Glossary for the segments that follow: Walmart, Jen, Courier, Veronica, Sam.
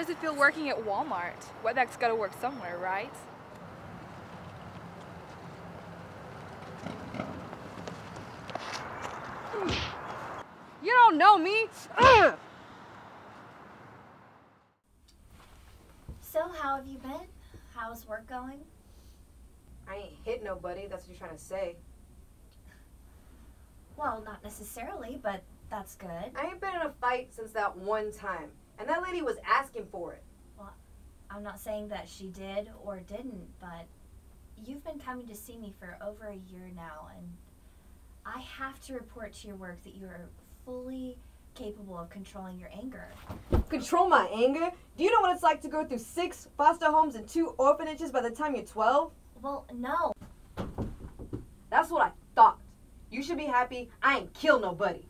does it feel working at Walmart? Webac's got to work somewhere, right? You don't know me! Ugh! So, how have you been? How's work going? I ain't hit nobody, that's what you're trying to say. Well, not necessarily, but that's good. I ain't been in a fight since that one time, and that lady was asking for it. Well, I'm not saying that she did or didn't, but you've been coming to see me for over a year now, and I have to report to your work that you are fully capable of controlling your anger. Control my anger? Do you know what it's like to go through 6 foster homes and 2 orphanages by the time you're 12? Well, no. That's what I thought. You should be happy I ain't killed nobody.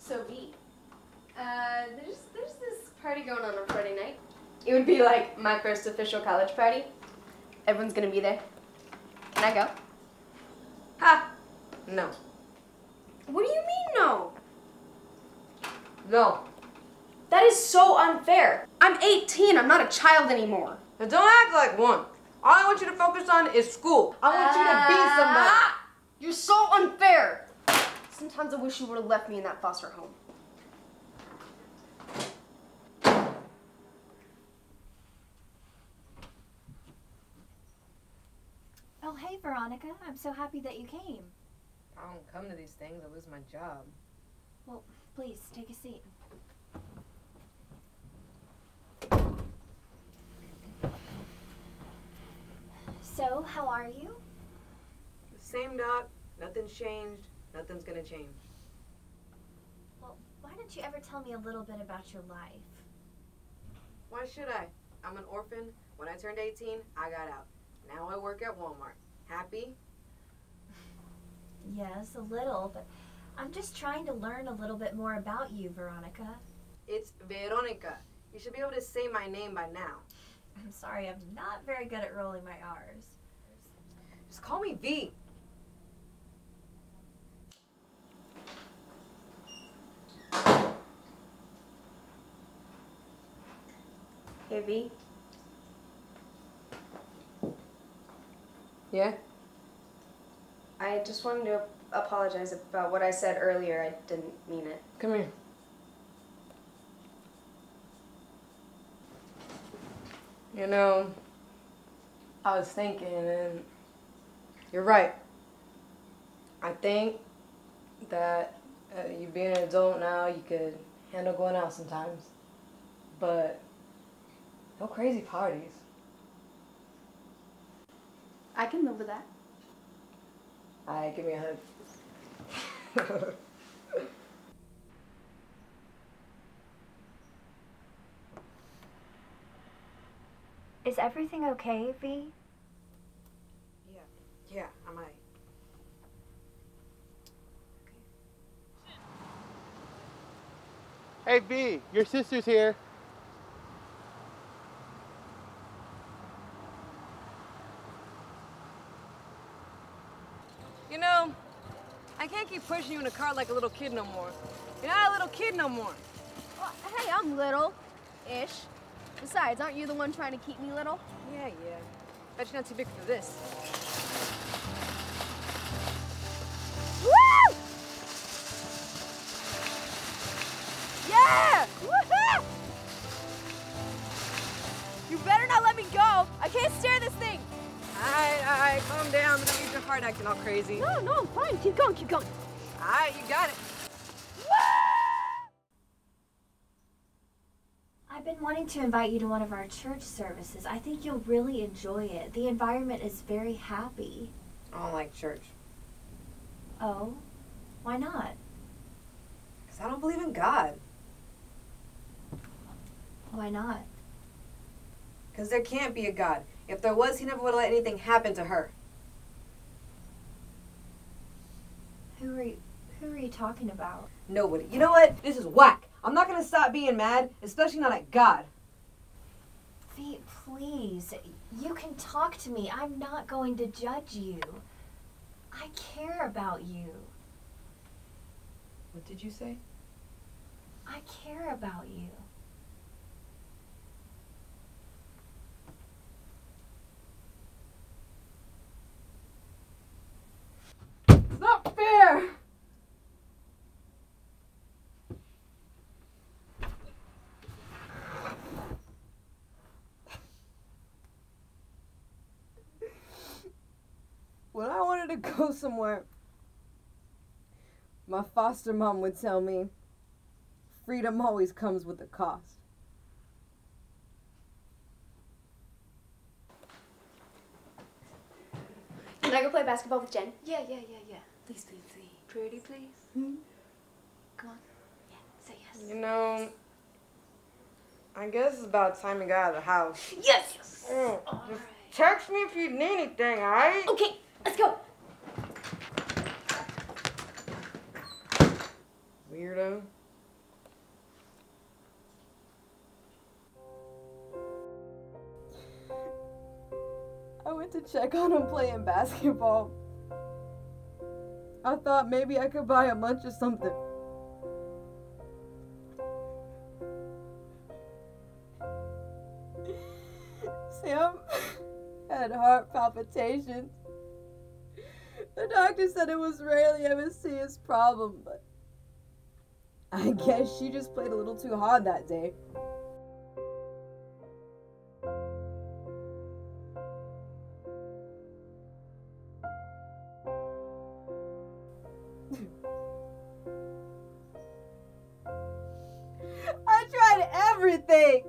So, B, there's this party going on Friday night. It would be like my first official college party. Everyone's gonna be there. Can I go? Ha! No. What do you mean no? No. That is so unfair. I'm 18, I'm not a child anymore. Now don't act like one. All I want you to focus on is school. I want you to be somebody. You're so unfair. Sometimes I wish you would have left me in that foster home. Oh, hey, Veronica. I'm so happy that you came. I don't come to these things. I lose my job. Well, please, take a seat. So, how are you? The same, Doc. Nothing's changed. Nothing's gonna change. Well, why don't you ever tell me a little bit about your life? Why should I? I'm an orphan. When I turned 18, I got out. Now I work at Walmart. Happy? Yes, a little, but I'm just trying to learn a little bit more about you, Veronica. It's Veronica. You should be able to say my name by now. I'm sorry, I'm not very good at rolling my R's. Just call me V. Hey, V. Yeah? I just wanted to apologize about what I said earlier. I didn't mean it. Come here. You know, I was thinking, and you're right. I think that you being an adult now, you could handle going out sometimes, but no crazy parties. I can live with that. All right, give me a hug. Is everything okay, V? Yeah, I'm all right. Hey, V, your sister's here. You know, I can't keep pushing you in the car like a little kid no more. You're not a little kid no more. Well, hey, I'm little-ish. Besides, aren't you the one trying to keep me little? Yeah. Bet you're not too big for this. Woo! Yeah! Woo-hoo! You better not let me go. I can't steer this thing. All right. Calm down. Don't get your heart acting all crazy. No, I'm fine. Keep going. All right, you got it. I've been wanting to invite you to one of our church services. I think you'll really enjoy it. The environment is very happy. I don't like church. Oh? Why not? Because I don't believe in God. Why not? Because there can't be a God. If there was, he never would have let anything happen to her. Who are you talking about? Nobody. You know what? This is whack. I'm not going to stop being mad, especially not at God. V, please. You can talk to me. I'm not going to judge you. I care about you. What did you say? I care about you. It's not fair! When I wanted to go somewhere, my foster mom would tell me, freedom always comes with a cost. Can I go play basketball with Jen? Yeah. Please, please, please. Pretty please? Mm-hmm. Come on. Yeah, say yes. You know, I guess it's about time you got out of the house. Yes! Mm. All right. Text me if you need anything, alright? Okay, let's go. Weirdo. I went to check on him playing basketball. I thought maybe I could buy him lunch or something. Sam had heart palpitations. The doctor said it was rarely ever serious problem, but I guess she just played a little too hard that day. I tried everything.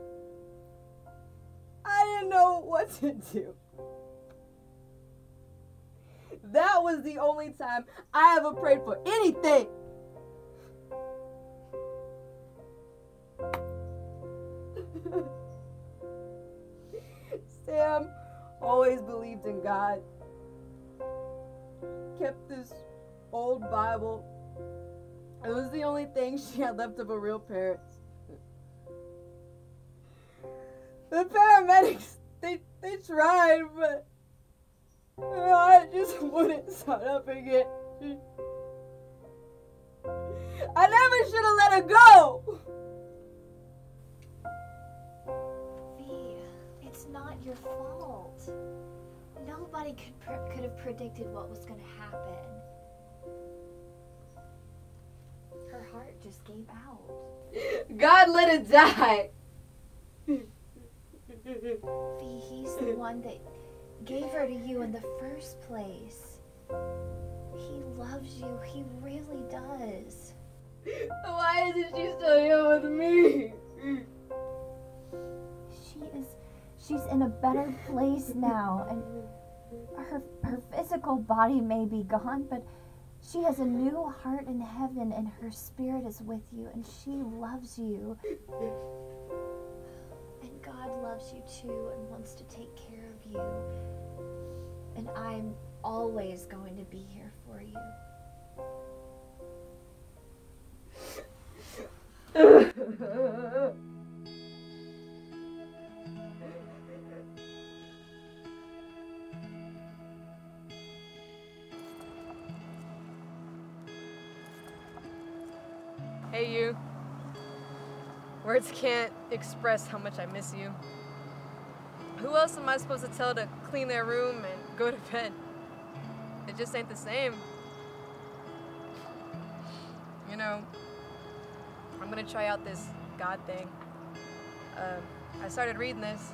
I didn't know what to do. That was the only time I ever prayed for anything. Sam always believed in God. Kept this old Bible. It was the only thing she had left of her real parents. The paramedics, they tried, but her heart just wouldn't start up again. I never should have let her go! V, it's not your fault. Nobody could have predicted what was going to happen. Her heart just gave out. God let it die! V, he's the one that gave her to you in the first place. He loves you. He really does. Why isn't she still here with me? She's in a better place now, and her physical body may be gone, but she has a new heart in heaven, and her spirit is with you, and she loves you. God loves you too and wants to take care of you. And I'm always going to be here for you. Hey, you. Words can't express how much I miss you. Who else am I supposed to tell to clean their room and go to bed? It just ain't the same. You know, I'm gonna try out this God thing. I started reading this.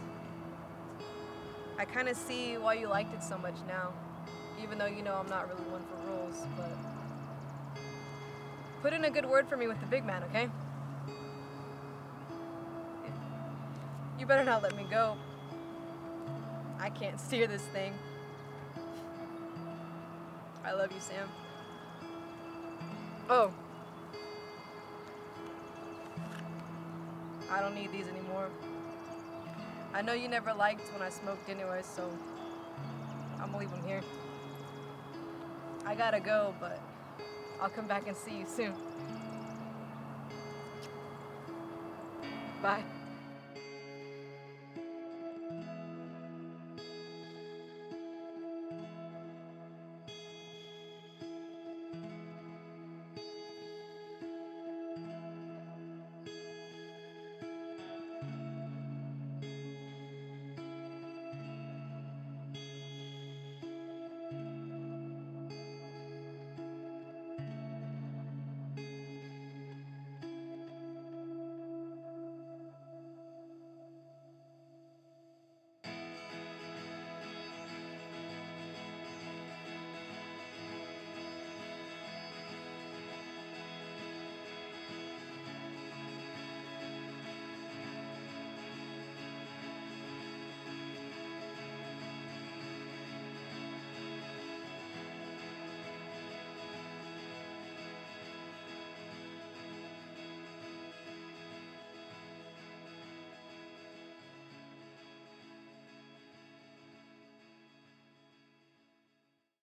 I kind of see why you liked it so much now, even though you know I'm not really one for rules, but put in a good word for me with the big man, okay? You better not let me go. I can't steer this thing. I love you, Sam. Oh. I don't need these anymore. I know you never liked when I smoked anyway, so I'm gonna leave them here. I gotta go, but I'll come back and see you soon. Bye.